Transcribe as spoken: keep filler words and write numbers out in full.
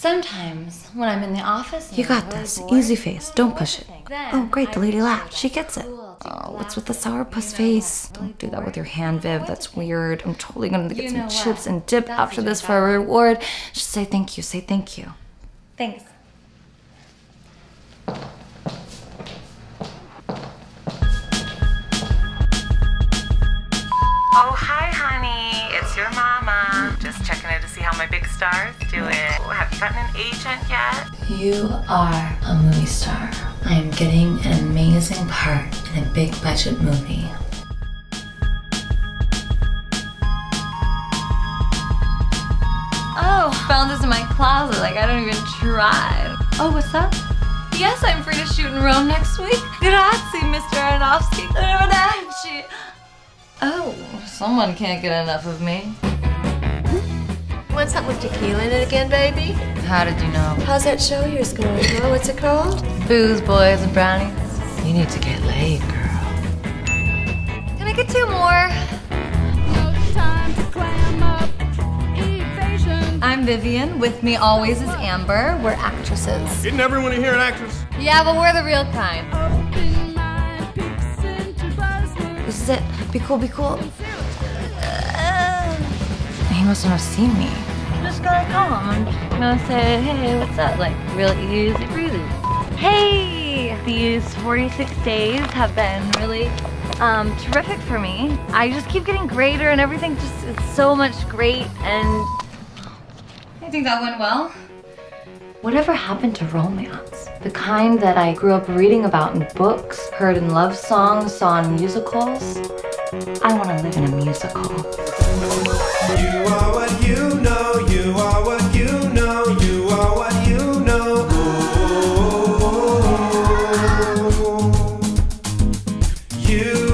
Sometimes, when I'm in the office... You got this. Easy face. Don't push it. Oh, great. The lady laughed. She gets it. Oh, what's with the sourpuss face? Don't do that with your hand, Viv. That's weird. I'm totally going to get some chips and dip after this for a reward. Just say thank you. Say thank you. Thanks. Oh, hi, honey. It's your mama. Just checking in to see how my big star's doing. Have you gotten an agent yet? You are a movie star. I am getting an amazing part in a big budget movie. Oh, found this in my closet. Like, I don't even try. Oh, what's up? Yes, I'm free to shoot in Rome next week. Grazie, Mister Aronofsky. Arrivederci. Oh, someone can't get enough of me. Want something with tequila in it again, baby? How did you know? How's that show yours going, girl? What's it called? Booze, Boys, and Brownies. You need to get laid, girl. Can I get two more? No time to clam up. Evasion. I'm Vivian. With me always is Amber. We're actresses. Didn't everyone hear an actress? Yeah, but we're the real kind. Open my peeps into buzzwords. This is it. Be cool, be cool. Uh, he mustn't have seen me. I'm just gonna call him. I'm gonna say, hey, what's up? Like, real easy breezy. Hey! These forty-six days have been really um, terrific for me. I just keep getting greater and everything just is so much great and... I think that went well. Whatever happened to romance? The kind that I grew up reading about in books, heard in love songs, saw in musicals. I want to live in a musical. You are what you know, you are what you know, you are what you know. Oh, oh, oh, oh. You